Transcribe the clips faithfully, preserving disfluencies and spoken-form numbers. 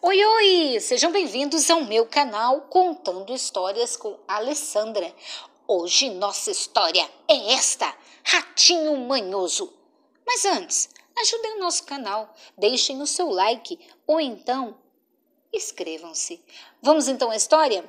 Oi, oi! Sejam bem-vindos ao meu canal Contando Histórias com Alessandra. Hoje nossa história é esta, Ratinho Manhoso. Mas antes, ajudem o nosso canal, deixem o seu like ou então inscrevam-se. Vamos então à história?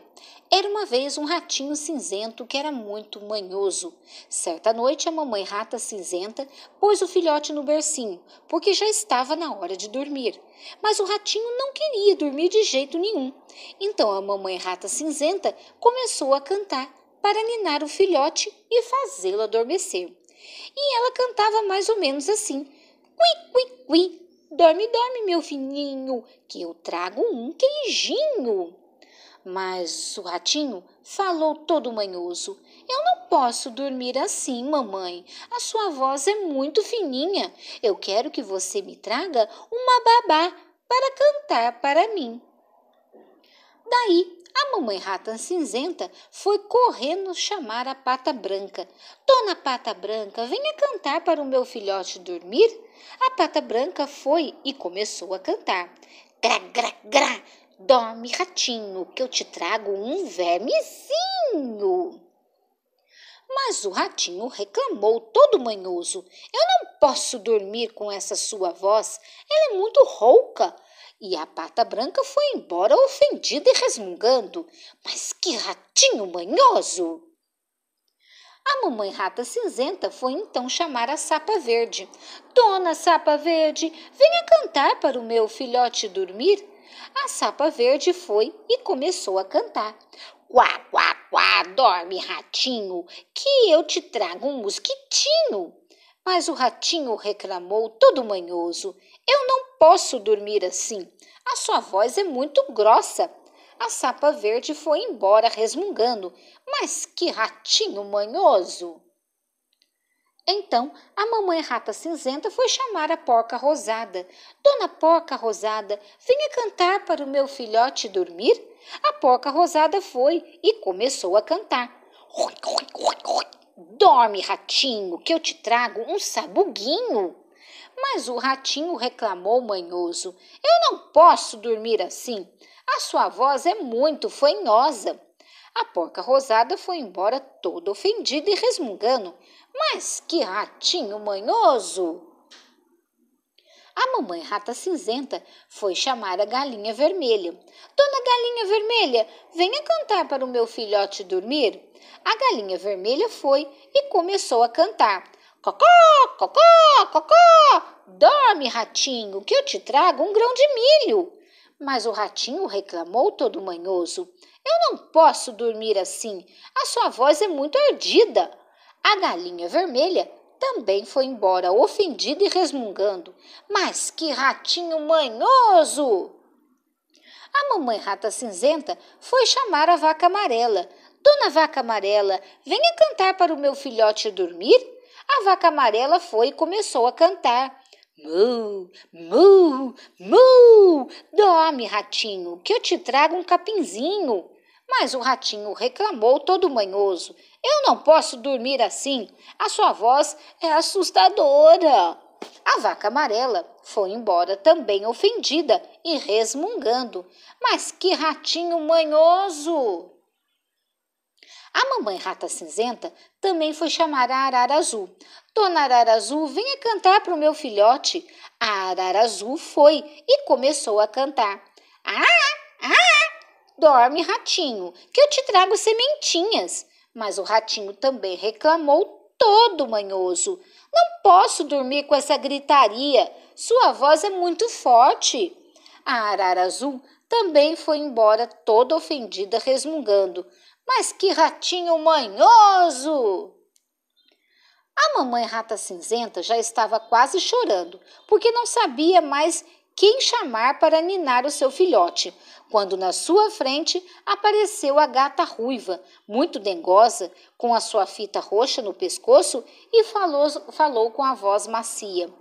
Era uma vez um ratinho cinzento que era muito manhoso. Certa noite, a mamãe rata cinzenta pôs o filhote no bercinho, porque já estava na hora de dormir. Mas o ratinho não queria dormir de jeito nenhum. Então, a mamãe rata cinzenta começou a cantar para ninar o filhote e fazê-lo adormecer. E ela cantava mais ou menos assim. Cui, cui, cui, dorme, dorme, meu filhinho, que eu trago um queijinho. Mas o ratinho falou todo manhoso. Eu não posso dormir assim, mamãe. A sua voz é muito fininha. Eu quero que você me traga uma babá para cantar para mim. Daí, a mamãe rata cinzenta foi correndo chamar a pata branca. Dona Pata Branca, venha cantar para o meu filhote dormir. A pata branca foi e começou a cantar. Gra, gra, gra. Dorme, ratinho, que eu te trago um vermezinho. Mas o ratinho reclamou todo manhoso. Eu não posso dormir com essa sua voz, ela é muito rouca. E a pata branca foi embora ofendida e resmungando. Mas que ratinho manhoso! A mamãe rata cinzenta foi então chamar a sapa verde. Dona Sapa Verde, venha cantar para o meu filhote dormir. A sapa verde foi e começou a cantar. Quá, quá, quá, dorme, ratinho, que eu te trago um mosquitinho. Mas o ratinho reclamou todo manhoso. Eu não posso dormir assim. A sua voz é muito grossa. A sapa verde foi embora resmungando. Mas que ratinho manhoso! Então, a mamãe rata cinzenta foi chamar a porca rosada. Dona Porca Rosada, venha cantar para o meu filhote dormir. A porca rosada foi e começou a cantar. Rui, rui, rui, rui. Dorme, ratinho, que eu te trago um sabuguinho. Mas o ratinho reclamou manhoso. Eu não posso dormir assim. A sua voz é muito fanhosa. A porca rosada foi embora toda ofendida e resmungando. Mas que ratinho manhoso! A mamãe rata cinzenta foi chamar a galinha vermelha. Dona Galinha Vermelha, venha cantar para o meu filhote dormir. A galinha vermelha foi e começou a cantar. Cocó, cocó, cocó, dorme, ratinho, que eu te trago um grão de milho. Mas o ratinho reclamou todo manhoso. Eu não posso dormir assim, a sua voz é muito ardida. A galinha vermelha também foi embora, ofendida e resmungando. Mas que ratinho manhoso! A mamãe rata cinzenta foi chamar a vaca amarela. Dona Vaca Amarela, venha cantar para o meu filhote dormir. A vaca amarela foi e começou a cantar. Mu, mu, mu, dorme, ratinho, que eu te trago um capinzinho. Mas o ratinho reclamou todo manhoso. Eu não posso dormir assim. A sua voz é assustadora. A vaca amarela foi embora também ofendida e resmungando. Mas que ratinho manhoso! A mamãe rata cinzenta também foi chamar a arara azul. Dona Arara Azul, venha cantar para o meu filhote. A arara azul foi e começou a cantar. Ah! Dorme, ratinho, que eu te trago sementinhas. Mas o ratinho também reclamou todo manhoso. Não posso dormir com essa gritaria. Sua voz é muito forte. A arara azul também foi embora toda ofendida, resmungando. Mas que ratinho manhoso! A mamãe rata cinzenta já estava quase chorando, porque não sabia mais quem chamar para ninar o seu filhote, quando na sua frente apareceu a gata ruiva, muito dengosa, com a sua fita roxa no pescoço e falou, falou com a voz macia.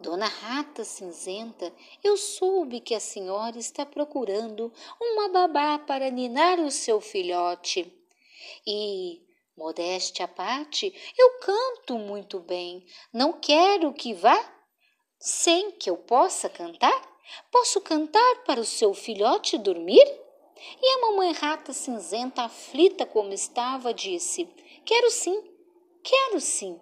Dona Rata Cinzenta, eu soube que a senhora está procurando uma babá para ninar o seu filhote. E, modéstia à parte, eu canto muito bem, não quero que vá sem que eu possa cantar? Posso cantar para o seu filhote dormir? E a mamãe Rata Cinzenta, aflita como estava, disse: Quero sim, quero sim.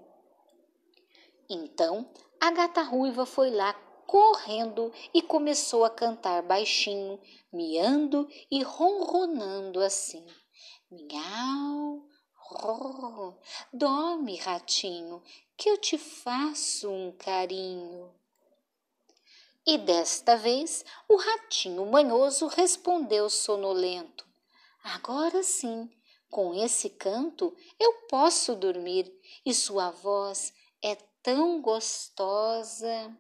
Então a Gata Ruiva foi lá correndo e começou a cantar baixinho, miando e ronronando assim: Miau, ro, dorme, ratinho, que eu te faço um carinho. E desta vez o Ratinho Manhoso respondeu sonolento: Agora sim, com esse canto eu posso dormir, e sua voz é tão gostosa.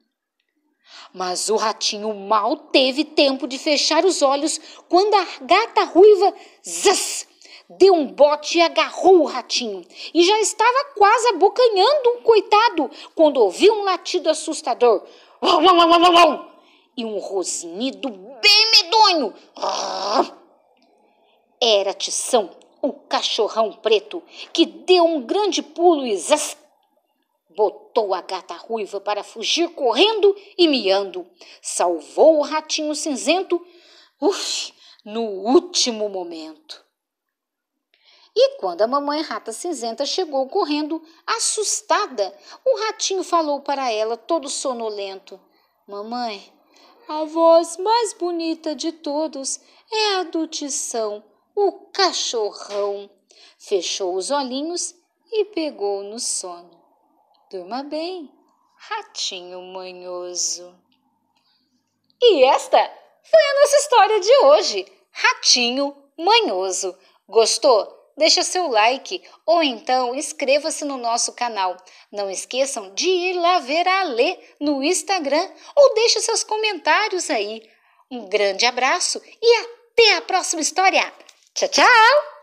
Mas o ratinho mal teve tempo de fechar os olhos quando a Gata Ruiva zaz, deu um bote e agarrou o ratinho, e já estava quase abocanhando um coitado quando ouviu um latido assustador. Uau, uau, uau, uau, uau, e um rosnido bem medonho. Era Tição, o cachorrão preto, que deu um grande pulo e zaz, botou a Gata Ruiva para fugir correndo e miando. Salvou o Ratinho Cinzento, uf, no último momento. E quando a mamãe Rata Cinzenta chegou correndo, assustada, o ratinho falou para ela, todo sonolento: Mamãe, a voz mais bonita de todos é a do Tição, o cachorrão. Fechou os olhinhos e pegou no sono. Durma bem, Ratinho Manhoso. E esta foi a nossa história de hoje, Ratinho Manhoso. Gostou? Deixa seu like ou então inscreva-se no nosso canal. Não esqueçam de ir lá ver a Alê no Instagram ou deixe seus comentários aí. Um grande abraço e até a próxima história. Tchau, tchau!